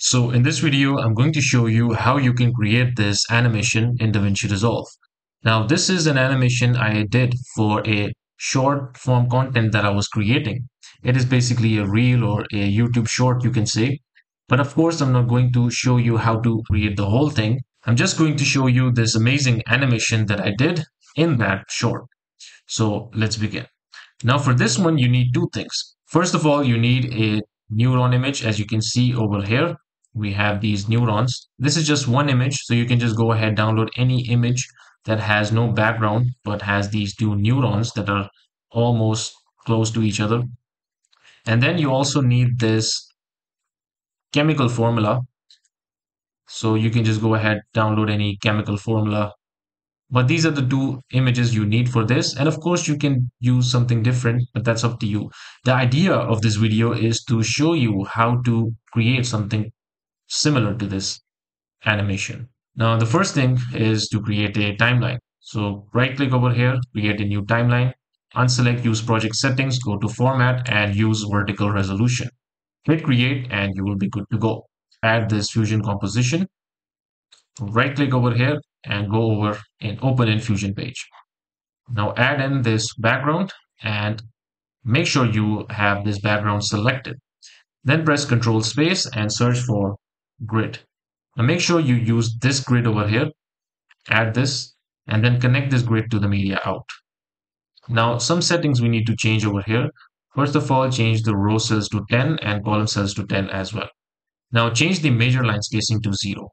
So in this video, I'm going to show you how you can create this animation in DaVinci Resolve. Now, this is an animation I did for a short form content that I was creating. It is basically a reel or a YouTube short, you can say. But of course, I'm not going to show you how to create the whole thing. I'm just going to show you this amazing animation that I did in that short. So let's begin. Now for this one, you need two things. First of all, you need a neuron image. As you can see over here, we have these neurons. This is just one image, so you can just go ahead, download any image that has no background, but has these two neurons that are almost close to each other. And then you also need this chemical formula. So you can just go ahead, download any chemical formula. But these are the two images you need for this. And of course, you can use something different, but that's up to you. The idea of this video is to show you how to create something similar to this animation. Now, the first thing is to create a timeline. So right click over here, create a new timeline, unselect use project settings, go to format and use vertical resolution. Hit create and you will be good to go. Add this Fusion composition, right click over here, and go over and open in Fusion page. Now add in this background and make sure you have this background selected. Then press Control Space and search for grid. Now make sure you use this grid over here, add this, and then connect this grid to the media out. Now some settings we need to change over here. First of all, change the row cells to 10 and column cells to 10 as well. Now change the major line spacing to 0.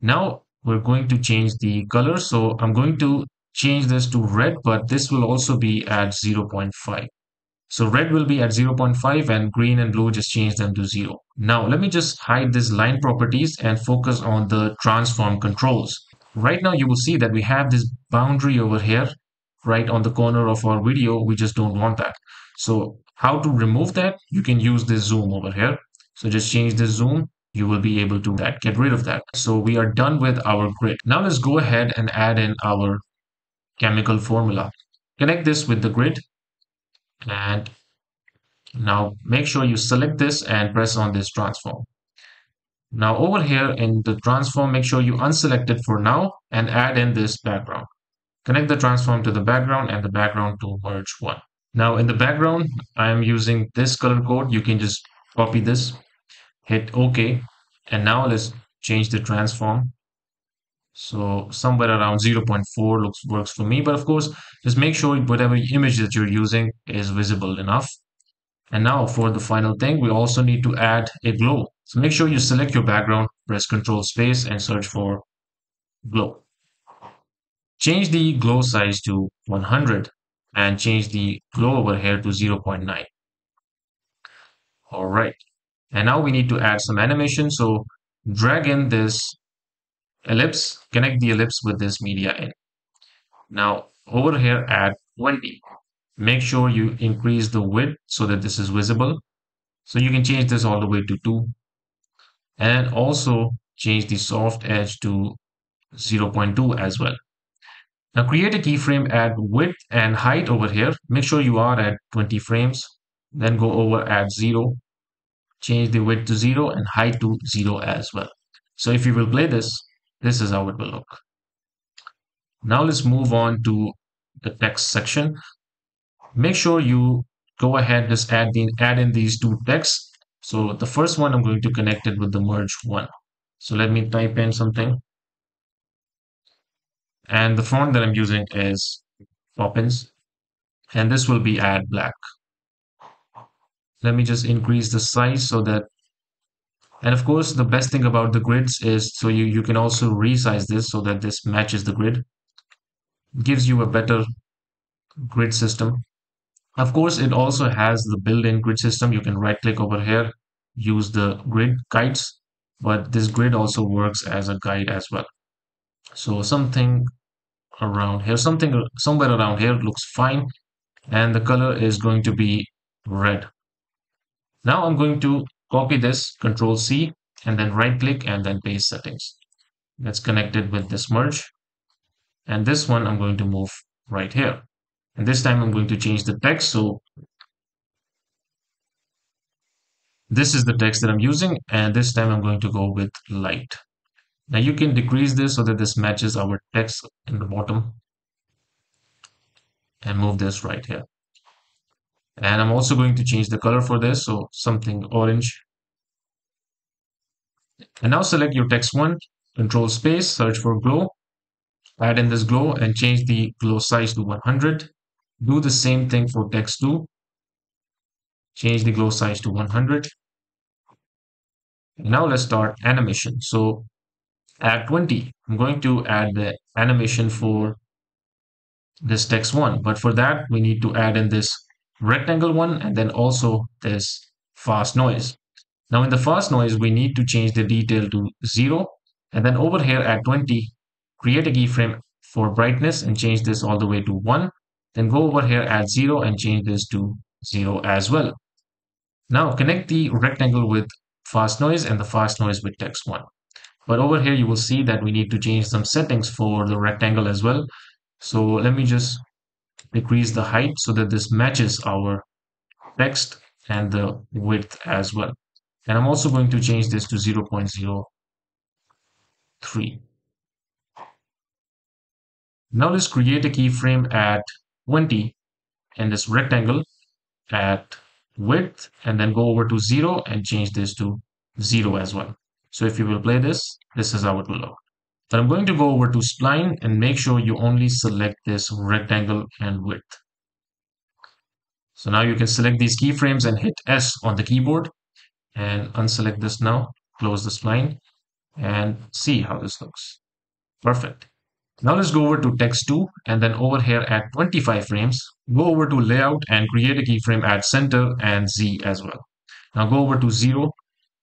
Now we're going to change the color. So I'm going to change this to red, but this will also be at 0.5. So red will be at 0.5 and green and blue, just change them to 0. Now let me just hide this line properties and focus on the transform controls. Right now you will see that we have this boundary over here, right on the corner of our video. We just don't want that. So how to remove that? You can use this zoom over here. So just change this zoom. You will be able to get rid of that. So we are done with our grid. Now let's go ahead and add in our chemical formula. Connect this with the grid. And now make sure you select this and press on this transform. Now over here in the transform, make sure you unselect it for now and add in this background. Connect the transform to the background and the background to merge one. Now in the background, I am using this color code. You can just copy this. Hit OK, and now let's change the transform. So somewhere around 0.4 works for me, but of course, just make sure whatever image that you're using is visible enough. And now for the final thing, we also need to add a glow. So make sure you select your background, press Control Space and search for glow. Change the glow size to 100 and change the glow over here to 0.9. All right. And now we need to add some animation. So drag in this ellipse, connect the ellipse with this media in. Now over here, add 20. Make sure you increase the width so that this is visible. So you can change this all the way to 2. And also change the soft edge to 0.2 as well. Now create a keyframe, add width and height over here. Make sure you are at 20 frames. Then go over at 0. Change the width to 0 and height to 0 as well. So if you will play this, this is how it will look. Now let's move on to the text section. Make sure you go ahead, just add in these two texts. So the first one, I'm going to connect it with the merge one. So let me type in something. And the font that I'm using is Poppins. And this will be add black. Let me just increase the size so that, and of course, the best thing about the grids is so you can also resize this so that this matches the grid. It gives you a better grid system. Of course, it also has the built-in grid system. You can right click over here, use the grid guides, but this grid also works as a guide as well. So something around here, somewhere around here looks fine. And the color is going to be red. Now I'm going to copy this, Control C, and then right click and then paste settings. Let's connect it with this merge. And this one I'm going to move right here. And this time I'm going to change the text. So This is the text that I'm using, and this time I'm going to go with light. Now you can decrease this so that this matches our text in the bottom, and move this right here. And I'm also going to change the color for this, so something orange. And now select your text one, control space, search for glow, add in this glow and change the glow size to 100. Do the same thing for text two, change the glow size to 100. Now let's start animation. So add 20. I'm going to add the animation for this text one, but for that we need to add in this rectangle one and then also this fast noise. Now in the fast noise we need to change the detail to 0, and then over here at 20 create a keyframe for brightness and change this all the way to 1, then go over here at 0 and change this to 0 as well. Now connect the rectangle with fast noise and the fast noise with text one, but over here you will see that we need to change some settings for the rectangle as well. So let me just decrease the height so that this matches our text, and the width as well. And I'm also going to change this to 0.03. Now let's create a keyframe at 20 and this rectangle at width, and then go over to 0 and change this to 0 as well. So if you will play this, this is how it will look. But I'm going to go over to spline and make sure you only select this rectangle and width. So now you can select these keyframes and hit S on the keyboard and unselect this now, close the spline and see how this looks. Perfect. Now let's go over to text 2 and then over here at 25 frames, go over to layout and create a keyframe at center and Z as well. Now go over to 0,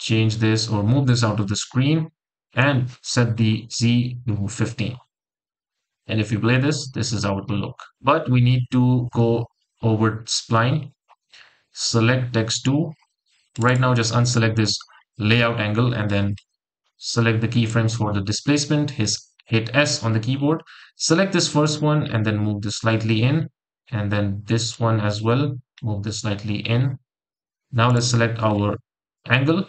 change this or move this out of the screen, and set the Z to 15. And if you play this, this is how it will look. But we need to go over spline, select text 2. Right now just unselect this layout angle and then select the keyframes for the displacement. Hit S on the keyboard. Select this first one and then move this slightly in. And then this one as well, move this slightly in. Now let's select our angle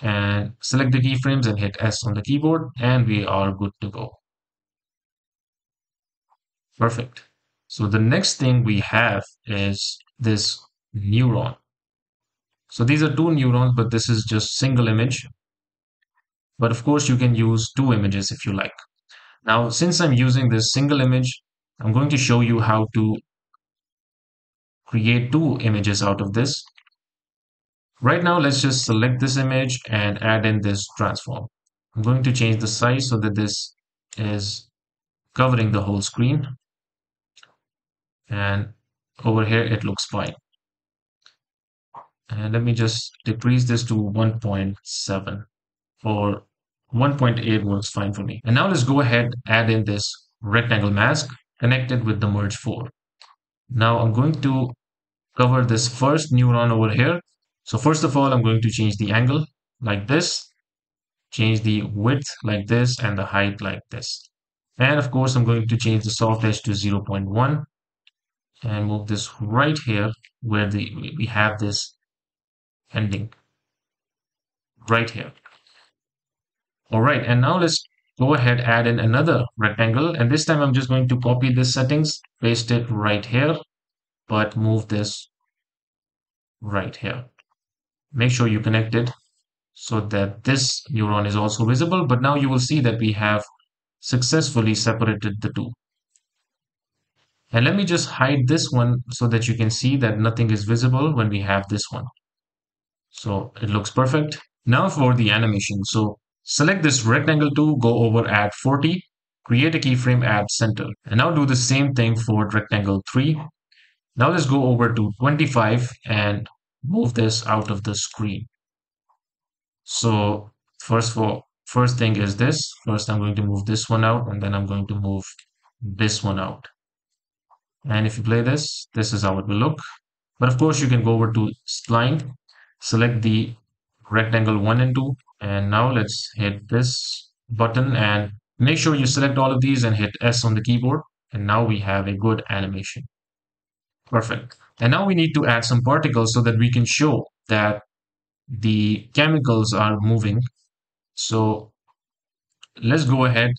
and select the keyframes and hit S on the keyboard, and we are good to go. Perfect. So the next thing we have is this neuron. So these are two neurons, but this is just single image. But of course you can use two images if you like. Now since I'm using this single image, I'm going to show you how to create two images out of this. Right now, let's just select this image and add in this transform. I'm going to change the size so that this is covering the whole screen. And over here, it looks fine. And let me just decrease this to 1.7 or 1.8 works fine for me. And now let's go ahead, add in this rectangle mask connected with the merge 4. Now I'm going to cover this first neuron over here. So first of all, I'm going to change the angle like this, change the width like this, and the height like this. And of course, I'm going to change the soft edge to 0.1 and move this right here where we have this ending, right here. All right, and now let's go ahead, add in another rectangle. And this time I'm just going to copy this settings, paste it right here, but move this right here. Make sure you connect it so that this neuron is also visible. But now you will see that we have successfully separated the two. And let me just hide this one so that you can see that nothing is visible when we have this one. So it looks perfect. Now for the animation. So select this rectangle to go over at 40, create a keyframe at center. And now do the same thing for rectangle 3. Now let's go over to 25 and move this out of the screen. So first thing is this. First I'm going to move this one out, and then I'm going to move this one out. And if you play this, this is how it will look. But of course you can go over to spline, select the rectangle 1 and 2, and now let's hit this button and make sure you select all of these and hit S on the keyboard, and now we have a good animation. Perfect. And now we need to add some particles so that we can show that the chemicals are moving. So let's go ahead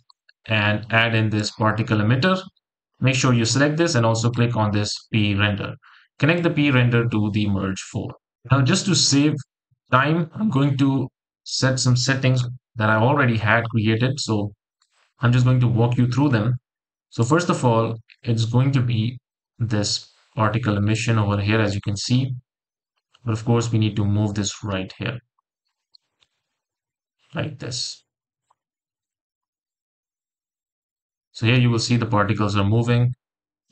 and add in this particle emitter. Make sure you select this and also click on this P render. Connect the P render to the merge 4. Now, just to save time, I'm going to set some settings that I already had created. So I'm just going to walk you through them. So first of all, it's going to be this particle emission over here, as you can see. But of course, we need to move this right here, like this. So here you will see the particles are moving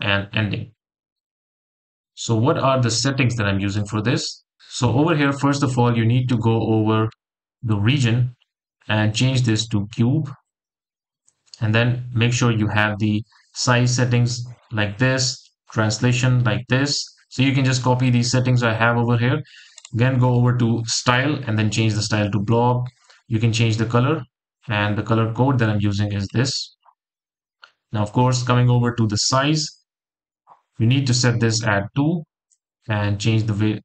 and ending. So what are the settings that I'm using for this? So over here, first of all, you need to go over the region and change this to cube. And then make sure you have the size settings like this, translation like this. So you can just copy these settings I have over here. Again, go over to style and then change the style to blob. You can change the color, and the color code that I'm using is this. Now, of course, coming over to the size, you need to set this at 2 and change the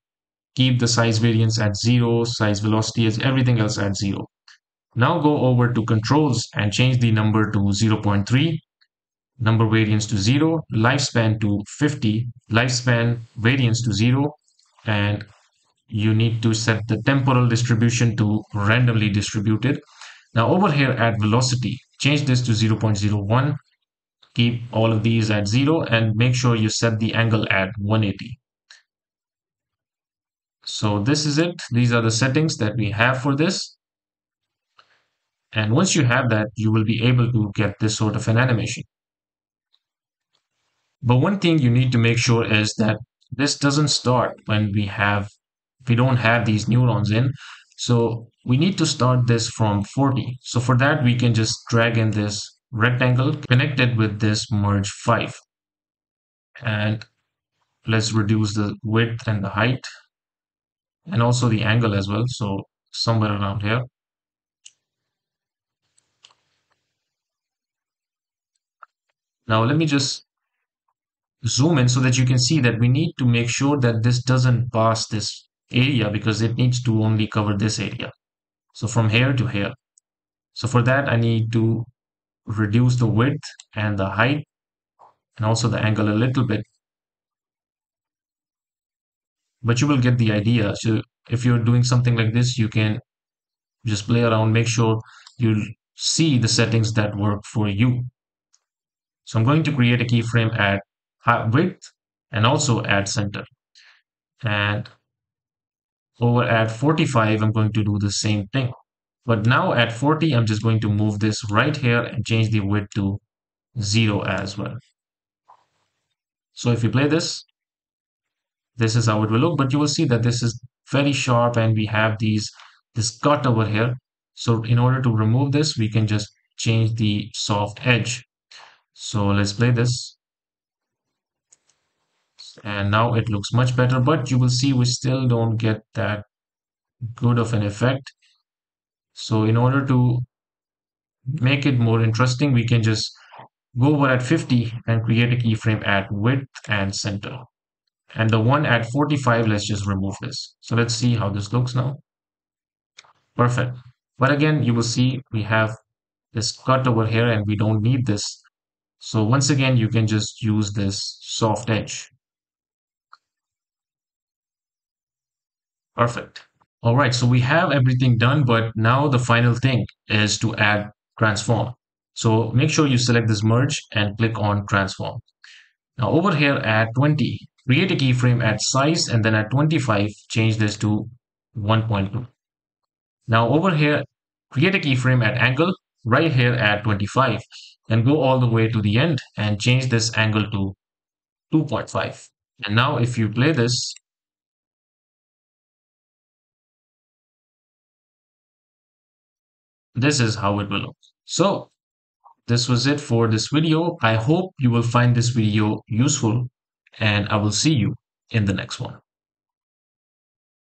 keep the size variance at 0, size velocity is everything else at 0. Now go over to controls and change the number to 0.3, number variance to 0, lifespan to 50, lifespan variance to 0, and you need to set the temporal distribution to randomly distributed. Now over here at velocity, change this to 0.01, keep all of these at 0, and make sure you set the angle at 180. So this is it. These are the settings that we have for this. And once you have that, you will be able to get this sort of an animation. But one thing you need to make sure is that this doesn't start when we don't have these neurons in. So we need to start this from 40. So for that, we can just drag in this rectangle, connect it with this merge 5. And let's reduce the width and the height, and also the angle as well. So somewhere around here. Now let me just zoom in so that you can see that we need to make sure that this doesn't pass this area, because it needs to only cover this area. So from here to here. So for that, I need to reduce the width and the height and also the angle a little bit. But you will get the idea. So if you're doing something like this, you can just play around, make sure you see the settings that work for you. So I'm going to create a keyframe at width and also at center. And over at 45, I'm going to do the same thing. But now at 40, I'm just going to move this right here and change the width to 0 as well. So if you play this, this is how it will look. But you will see that this is very sharp, and we have this cut over here. So in order to remove this, we can just change the soft edge. So let's play this. And now it looks much better, but you will see we still don't get that good of an effect. So in order to make it more interesting, we can just go over at 50 and create a keyframe at width and center. And the one at 45, let's just remove this. So let's see how this looks now. Perfect. But again, you will see we have this cut over here, and we don't need this. So once again, you can just use this soft edge. Perfect. All right, so we have everything done, but now the final thing is to add transform. So make sure you select this merge and click on transform. Now over here at 20, create a keyframe at size, and then at 25, change this to 1.2. Now over here, create a keyframe at angle right here at 25. Then go all the way to the end and change this angle to 2.5. And now if you play this, this is how it will look. So this was it for this video. I hope you will find this video useful, and I will see you in the next one.